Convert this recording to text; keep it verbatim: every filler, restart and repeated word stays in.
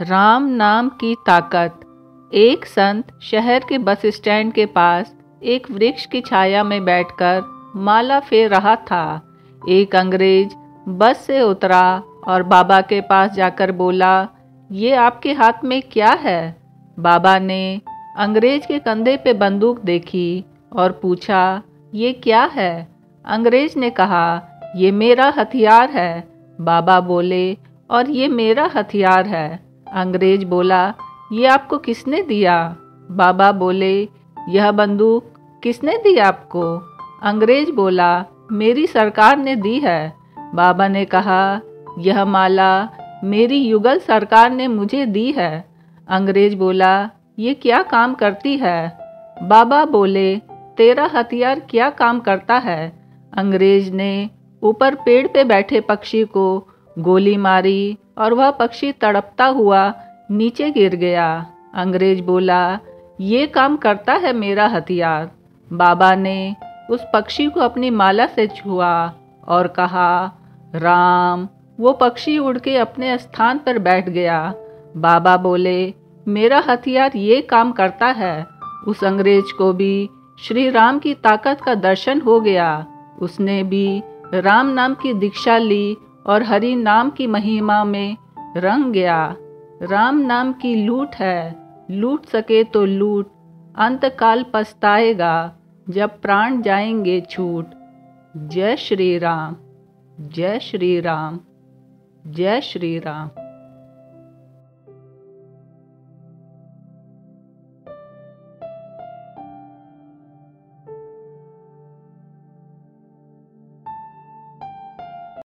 राम नाम की ताकत। एक संत शहर के बस स्टैंड के पास एक वृक्ष की छाया में बैठकर माला फेर रहा था। एक अंग्रेज बस से उतरा और बाबा के पास जाकर बोला, ये आपके हाथ में क्या है? बाबा ने अंग्रेज के कंधे पे बंदूक देखी और पूछा, ये क्या है? अंग्रेज ने कहा, ये मेरा हथियार है। बाबा बोले, और ये मेरा हथियार है। अंग्रेज बोला, ये आपको किसने दिया? बाबा बोले, यह बंदूक किसने दी आपको? अंग्रेज बोला, मेरी सरकार ने दी है। बाबा ने कहा, यह माला मेरी युगल सरकार ने मुझे दी है। अंग्रेज बोला, ये क्या काम करती है? बाबा बोले, तेरा हथियार क्या काम करता है? अंग्रेज ने ऊपर पेड़ पे बैठे पक्षी को गोली मारी और वह पक्षी तड़पता हुआ नीचे गिर गया। अंग्रेज बोला, ये काम करता है मेरा हथियार। बाबा ने उस पक्षी को अपनी माला से छुआ और कहा, राम। वो पक्षी उड़ के अपने स्थान पर बैठ गया। बाबा बोले, मेरा हथियार ये काम करता है। उस अंग्रेज को भी श्री राम की ताकत का दर्शन हो गया। उसने भी राम नाम की दीक्षा ली और हरि नाम की महिमा में रंग गया। राम नाम की लूट है, लूट सके तो लूट, अंतकाल पछताएगा जब प्राण जाएंगे छूट। जय श्री राम, जय श्री राम, जय श्री राम।